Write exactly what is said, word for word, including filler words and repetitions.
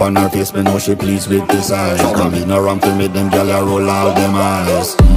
On her face, me know she pleased with this eyes. Come in around to make them gyal roll out them eyes.